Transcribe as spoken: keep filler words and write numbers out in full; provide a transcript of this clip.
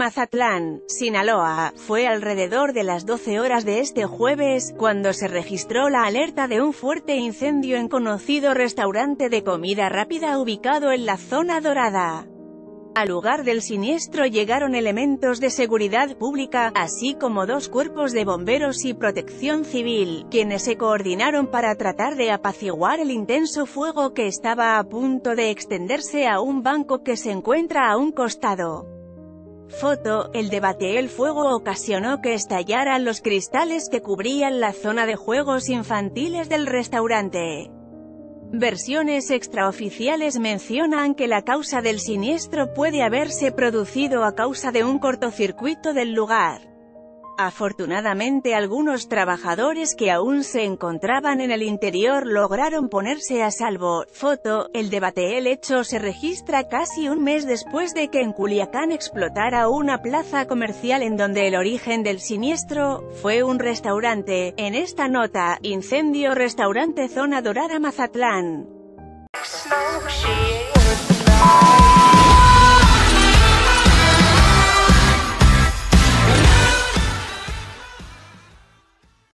Mazatlán, Sinaloa, fue alrededor de las doce horas de este jueves, cuando se registró la alerta de un fuerte incendio en conocido restaurante de comida rápida ubicado en la Zona Dorada. Al lugar del siniestro llegaron elementos de seguridad pública, así como dos cuerpos de bomberos y protección civil, quienes se coordinaron para tratar de apaciguar el intenso fuego que estaba a punto de extenderse a un banco que se encuentra a un costado. Foto: el debate. El fuego ocasionó que estallaran los cristales que cubrían la zona de juegos infantiles del restaurante. Versiones extraoficiales mencionan que la causa del siniestro puede haberse producido a causa de un cortocircuito del lugar. Afortunadamente, algunos trabajadores que aún se encontraban en el interior lograron ponerse a salvo. Foto: el debate. El hecho se registra casi un mes después de que en Culiacán explotara una plaza comercial en donde el origen del siniestro fue un restaurante. En esta nota, incendio restaurante Zona Dorada Mazatlán.